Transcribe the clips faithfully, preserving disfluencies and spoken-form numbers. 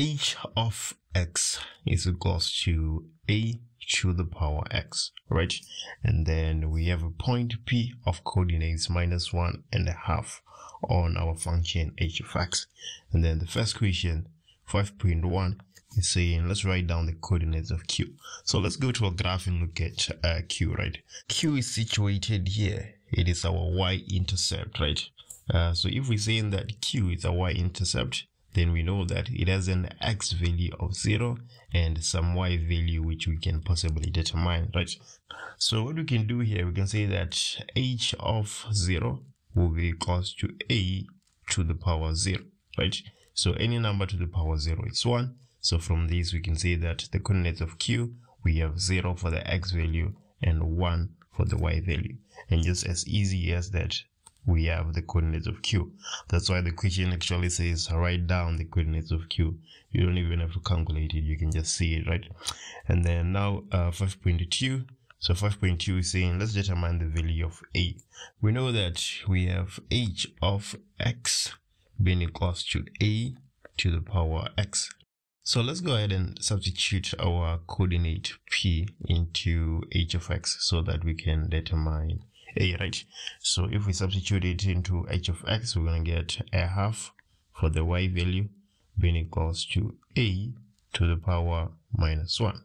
h of x is equals to a to the power x, right? And then we have a point P of coordinates minus one and a half on our function h of x. And then the first equation, five point one, is saying let's write down the coordinates of Q. So let's go to a graph and look at uh, Q, right? Q is situated here. It is our y-intercept, right? Uh, so if we're saying that Q is a y-intercept, then we know that it has an x value of zero and some y value which we can possibly determine, right? So what we can do here, we can say that h of zero will be equals to a to the power zero, right? So any number to the power zero is one. So from this we can say that the coordinates of Q, we have zero for the x value and one for the y value. And just as easy as that, we have the coordinates of Q. That's why the question actually says write down the coordinates of Q. You don't even have to calculate it, you can just see it, right? And then now uh, five point two. So five point two is saying let's determine the value of a. We know that we have h of x being equals to a to the power x. So let's go ahead and substitute our coordinate p into h of x so that we can determine a, right? So if we substitute it into h of x, we're going to get a half for the y value being equals to a to the power minus one.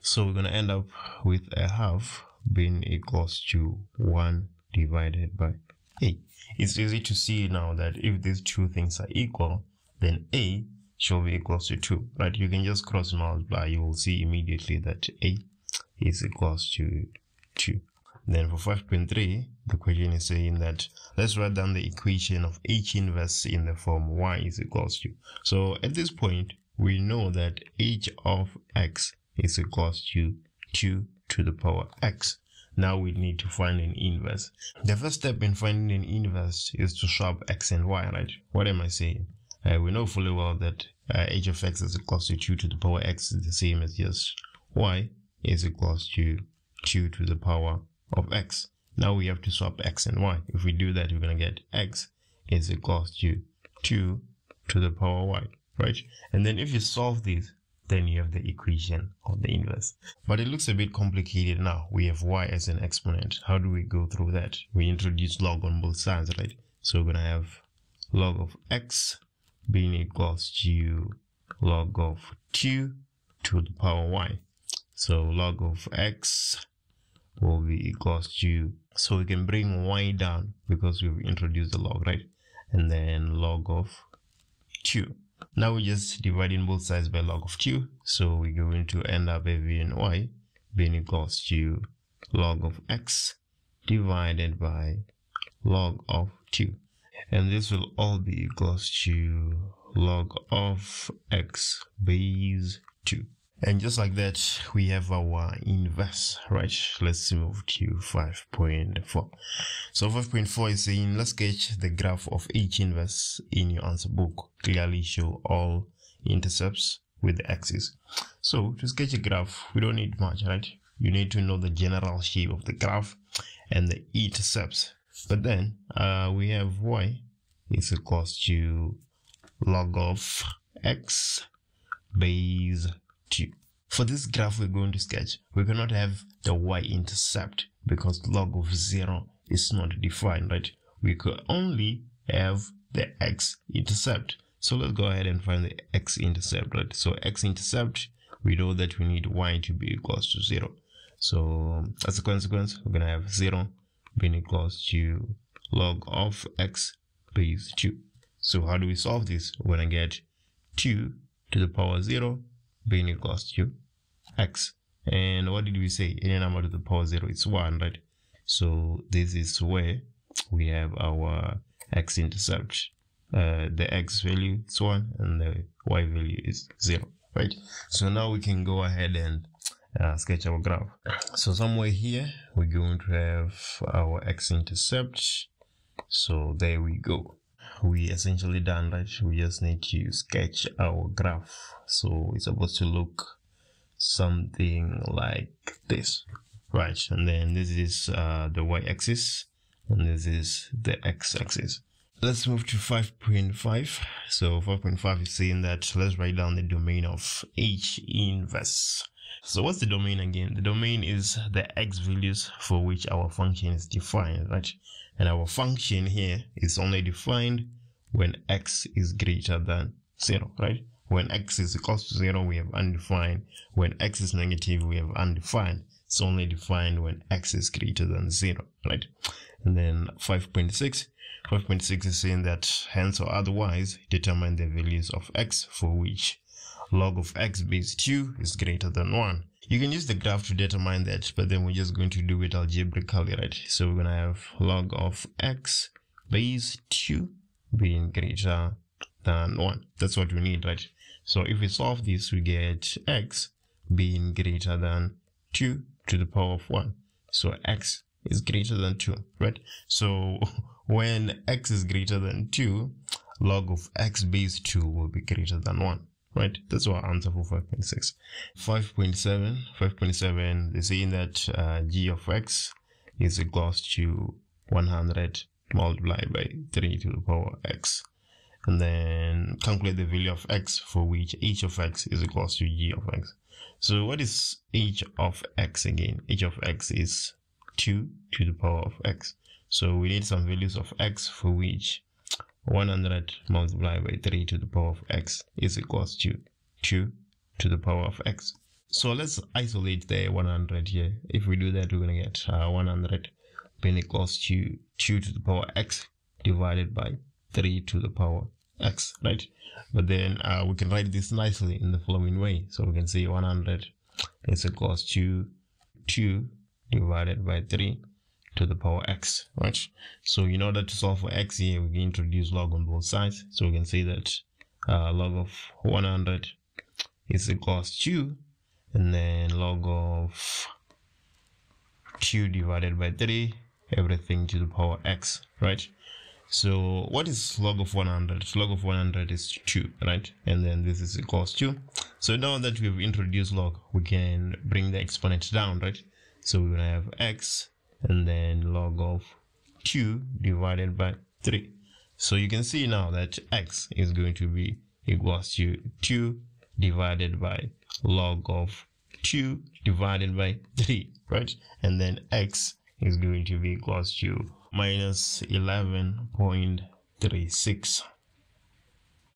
So we're going to end up with a half being equals to one divided by a. It's easy to see now that if these two things are equal, then a shall be equals to two, right? You can just cross multiply, you will see immediately that a is equals to two. Then for five point three, the question is saying that let's write down the equation of h inverse in the form y is equals to. So at this point, we know that h of x is equals to two to the power x. Now we need to find an inverse. The first step in finding an inverse is to swap x and y, right? What am I saying? Uh, we know fully well that uh, h of x is equals to two to the power x is the same as just y is equals to two to the power of x. Now we have to swap x and y. If we do that, we're going to get x is equals to two to the power y, right? And then if you solve this, then you have the equation of the inverse. But it looks a bit complicated now. We have y as an exponent. How do we go through that? We introduce log on both sides, right? So we're going to have log of x being equals to log of two to the power y. So log of x will be equals to, so we can bring y down because we've introduced the log, right? And then log of two. Now we're just dividing both sides by log of two, so we're going to end up having y being equals to log of x divided by log of two, and this will all be equals to log of x base two. And just like that, we have our inverse, right? Let's move to five point four. So five point four is saying, let's sketch the graph of h inverse in your answer book. Clearly show all intercepts with the axis. So to sketch a graph, we don't need much, right? You need to know the general shape of the graph and the intercepts. But then uh, we have y is equals to log of x base two. For this graph we're going to sketch, we cannot have the y-intercept because log of zero is not defined, right? We could only have the x-intercept. So let's go ahead and find the x-intercept, right? So x-intercept, we know that we need y to be equals to zero. So as a consequence, we're going to have zero being equals to log of x base two. So how do we solve this? We're going to get two to the power zero being equals to x. And what did we say? Any number to the power zero is one, right? So this is where we have our x-intercept. Uh, the x value is one and the y value is zero, right? So now we can go ahead and uh, sketch our graph. So somewhere here we're going to have our x-intercept. So there we go. We essentially done, right? We just need to sketch our graph. So it's supposed to look something like this, right? And then this is uh, the y-axis and this is the x-axis. Let's move to five point five. So five point five is saying that let's write down the domain of H inverse. So what's the domain again? The domain is the x values for which our function is defined, right? And our function here is only defined when x is greater than zero, right? When x is equal to zero, we have undefined. When x is negative, we have undefined. It's only defined when x is greater than zero, right? And then five point six. five point six is saying that hence or otherwise determine the values of x for which log of x base two is greater than one. You can use the graph to determine that, but then we're just going to do it algebraically, right? So we're going to have log of x base two being greater than one. That's what we need, right? So if we solve this, we get x being greater than two to the power of one. So x is greater than two, right? So when x is greater than two, log of x base two will be greater than one. Right, that's our answer for five point six. five point seven, five point seven, they're saying that uh, g of x is equal to one hundred multiplied by three to the power x. And then calculate the value of x for which h of x is equal to g of x. So what is h of x again? H of x is two to the power of x. So we need some values of x for which one hundred multiplied by three to the power of x is equals to two to the power of x. So let's isolate the one hundred here. If we do that, we're going to get uh, one hundred being equals to two to the power x divided by three to the power x, right? But then uh, we can write this nicely in the following way. So we can say one hundred is equals to two divided by three to the power x, right? So in order to solve for x here, we can introduce log on both sides. So we can say that uh, log of one hundred is equals to, and then log of two divided by three, everything to the power x, right? So what is log of one hundred? Log of one hundred is two, right? And then this is equals to. So now that we've introduced log, we can bring the exponent down, right? So we're gonna have x and then log of two divided by three. So you can see now that x is going to be equals to two divided by log of two divided by three, right? And then x is going to be equals to minus eleven point three six.